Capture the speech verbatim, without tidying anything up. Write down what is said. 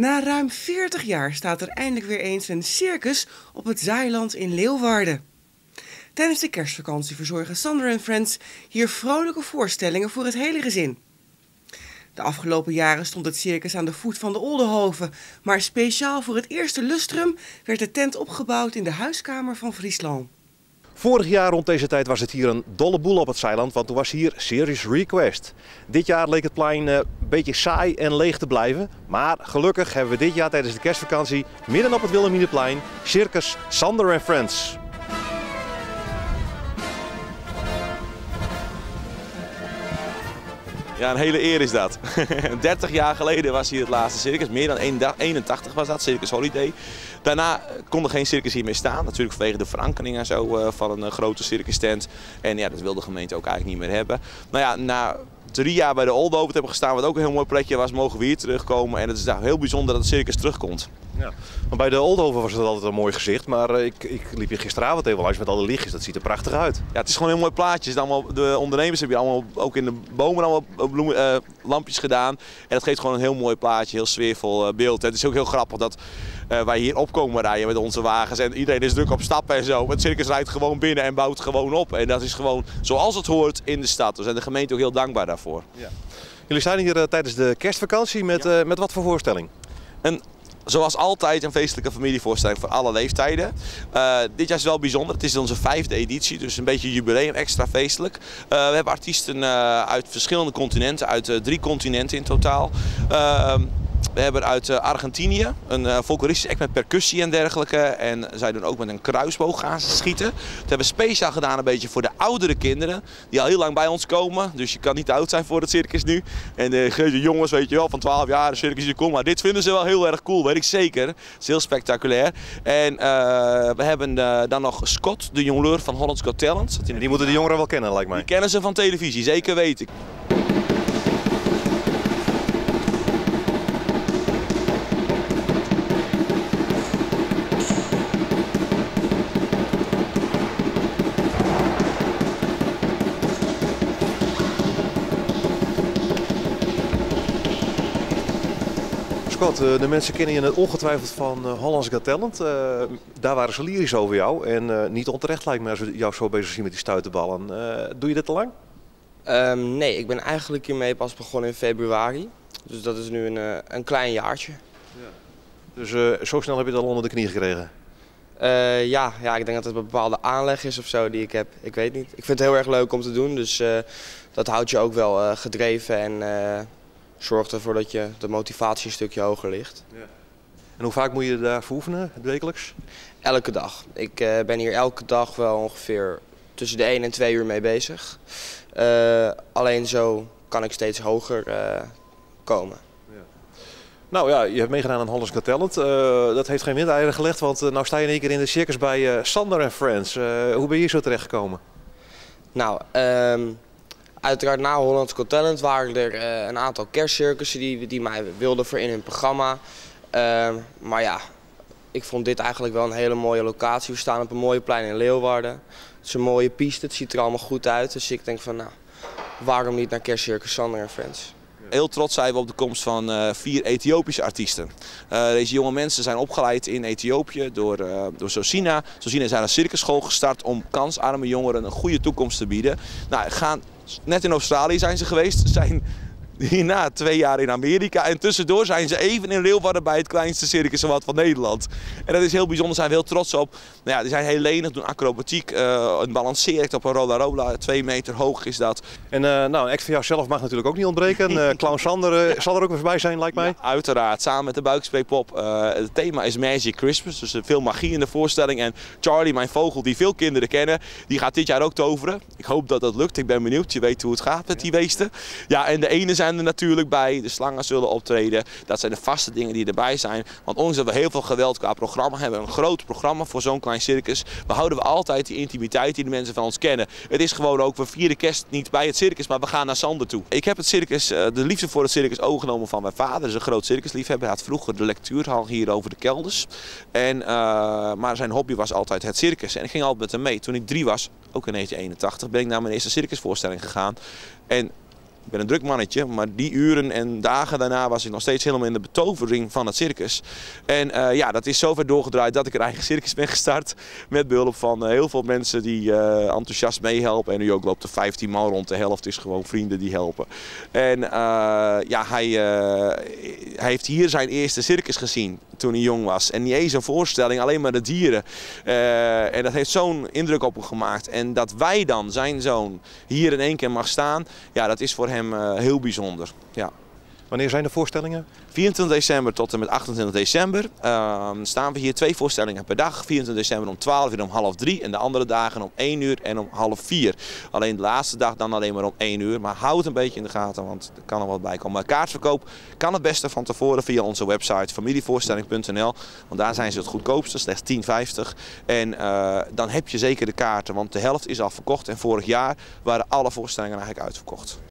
Na ruim veertig jaar staat er eindelijk weer eens een circus op het Zaailand in Leeuwarden. Tijdens de kerstvakantie verzorgen Sander en Friends hier vrolijke voorstellingen voor het hele gezin. De afgelopen jaren stond het circus aan de voet van de Oldehove, maar speciaal voor het eerste Lustrum werd de tent opgebouwd in de huiskamer van Fryslân. Vorig jaar rond deze tijd was het hier een dolle boel op het Zaailand, want toen was hier Serious Request. Dit jaar leek het plein een beetje saai en leeg te blijven, maar gelukkig hebben we dit jaar tijdens de kerstvakantie midden op het Willemineplein Circus Sander en Friends. Ja, een hele eer is dat. dertig jaar geleden was hier het laatste circus, meer dan eenentachtig was dat, Circus Holiday. Daarna kon er geen circus hier meer staan, natuurlijk vanwege de verankering en zo van een grote circus tent. En ja, dat wilde de gemeente ook eigenlijk niet meer hebben. Nou ja, na drie jaar bij de Oldehove te hebben gestaan, wat ook een heel mooi plekje was, mogen we hier terugkomen. En het is nou heel bijzonder dat het circus terugkomt. Ja. Bij de Oldehove was het altijd een mooi gezicht, maar ik, ik liep hier gisteravond even langs met alle lichtjes. Dat ziet er prachtig uit. Ja, het is gewoon een heel mooi plaatje. Allemaal, de ondernemers hebben hier allemaal, ook in de bomen allemaal bloemen, uh, lampjes gedaan. En dat geeft gewoon een heel mooi plaatje, heel sfeervol uh, beeld. En het is ook heel grappig dat uh, wij hier opkomen rijden met onze wagens en iedereen is druk op stappen en zo. Het circus rijdt gewoon binnen en bouwt gewoon op. En dat is gewoon zoals het hoort in de stad. We zijn de gemeente ook heel dankbaar daarvoor. Ja. Jullie zijn hier uh, tijdens de kerstvakantie met, ja. uh, met wat voor voorstelling? Een Zoals altijd een feestelijke familievoorstelling voor alle leeftijden. Uh, dit jaar is wel bijzonder, het is onze vijfde editie, dus een beetje jubileum, extra feestelijk. Uh, we hebben artiesten uh, uit verschillende continenten, uit uh, drie continenten in totaal. Uh, we hebben uit uh, Argentinië een uh, folkloristisch act met percussie en dergelijke. En zij doen ook met een kruisboog gaan schieten. Dat hebben we speciaal gedaan een beetje voor de oudere kinderen, die al heel lang bij ons komen. Dus je kan niet te oud zijn voor het circus nu. En de uh, jongens, weet je wel, van twaalf jaar, de circus is cool. Maar dit vinden ze wel heel erg cool, weet ik zeker. Het is heel spectaculair. En uh, we hebben uh, dan nog Scott, de jongleur van Holland's Got Talent. Die, die moeten de jongeren wel kennen, lijkt mij. Die kennen ze van televisie, zeker weet ik. De mensen kennen je ongetwijfeld van Holland's Got Talent. Uh, daar waren ze lyrisch over jou en uh, niet onterecht lijkt me als we jou zo bezig zien met die stuiterballen. Uh, doe je dit te lang? Um, nee, ik ben eigenlijk hiermee pas begonnen in februari. Dus dat is nu een, uh, een klein jaartje. Ja. Dus uh, zo snel heb je het al onder de knie gekregen? Uh, ja, ja, ik denk dat het een bepaalde aanleg is of zo die ik heb. Ik weet niet. Ik vind het heel erg leuk om te doen, dus uh, dat houdt je ook wel uh, gedreven en... Uh, zorgt ervoor dat je de motivatie een stukje hoger ligt. Ja. En hoe vaak moet je daarvoor oefenen, wekelijks? Elke dag. Ik uh, ben hier elke dag wel ongeveer tussen de één en twee uur mee bezig. Uh, alleen zo kan ik steeds hoger uh, komen. Ja. Nou ja, je hebt meegedaan aan Holland's Got Talent. Uh, dat heeft geen windeieren gelegd, want uh, nou sta je in één keer in de circus bij uh, Sander en Friends. Uh, hoe ben je hier zo terechtgekomen? Nou... Um... Uiteraard na Holland's Got Talent waren er uh, een aantal kerstcircussen die, die mij wilden voor in hun programma. Uh, maar ja, ik vond dit eigenlijk wel een hele mooie locatie. We staan op een mooie plein in Leeuwarden. Het is een mooie piste, het ziet er allemaal goed uit. Dus ik denk van nou, waarom niet naar kerstcircus Sander en Friends? Heel trots zijn we op de komst van uh, vier Ethiopische artiesten. Uh, deze jonge mensen zijn opgeleid in Ethiopië door, uh, door Sosina. Sosina is aan een circusschool gestart om kansarme jongeren een goede toekomst te bieden. Nou, gaan net in Australië zijn ze geweest, zijn hierna twee jaar in Amerika en tussendoor zijn ze even in Leeuwarden bij het kleinste circus wat van Nederland. En dat is heel bijzonder, daar zijn we heel trots op. Nou ja, die zijn heel lenig, doen acrobatiek, uh, een balanceerrecht op een Rola Bola, twee meter hoog is dat. En uh, nou, een act van jou zelf mag natuurlijk ook niet ontbreken. Uh, Clown Sander uh, zal er ook weer voorbij zijn, lijkt mij. Ja, uiteraard, samen met de Buikspreekpop. Uh, het thema is Magic Christmas, dus veel magie in de voorstelling. En Charlie, mijn vogel, die veel kinderen kennen, die gaat dit jaar ook toveren. Ik hoop dat dat lukt, ik ben benieuwd, je weet hoe het gaat met die beesten. Ja, en de ene zijn er natuurlijk bij, de slangen zullen optreden. Dat zijn de vaste dingen die erbij zijn. Want ondanks dat we heel veel geweld qua programma hebben, een groot programma voor zo'n klein circus, we houden we altijd die intimiteit die de mensen van ons kennen. Het is gewoon ook, we vieren kerst niet bij het circus, maar we gaan naar Sander toe. Ik heb het circus, de liefde voor het circus overgenomen van mijn vader. Hij is een groot circusliefhebber. Hij had vroeger de lectuurhal hier over de kelders. En, uh, maar zijn hobby was altijd het circus. En ik ging altijd met hem mee. Toen ik drie was, ook in negentien eenentachtig, ben ik naar mijn eerste circusvoorstelling gegaan. En Ik ben een druk mannetje, maar die uren en dagen daarna was ik nog steeds helemaal in de betovering van het circus. En uh, ja, dat is zover doorgedraaid dat ik een eigen circus ben gestart. Met behulp van heel veel mensen die uh, enthousiast meehelpen. En nu ook loopt er vijftien man rond. De helft is gewoon vrienden die helpen. En uh, ja, hij, uh, hij heeft hier zijn eerste circus gezien toen hij jong was. En niet eens een voorstelling, alleen maar de dieren. Uh, en dat heeft zo'n indruk op hem gemaakt. En dat wij dan, zijn zoon, hier in één keer mag staan, ja, dat is voor hem uh, heel bijzonder. Ja. Wanneer zijn de voorstellingen? vierentwintig december tot en met achtentwintig december uh, staan we hier twee voorstellingen per dag. vierentwintig december om twaalf uur en om half drie en de andere dagen om één uur en om half vier. Alleen de laatste dag dan alleen maar om één uur. Maar houd het een beetje in de gaten, want er kan er wat bij komen. Maar kaartverkoop kan het beste van tevoren via onze website familievoorstelling punt n l. Want daar zijn ze het goedkoopste, slechts tien vijftig. En uh, dan heb je zeker de kaarten, want de helft is al verkocht. En vorig jaar waren alle voorstellingen eigenlijk uitverkocht.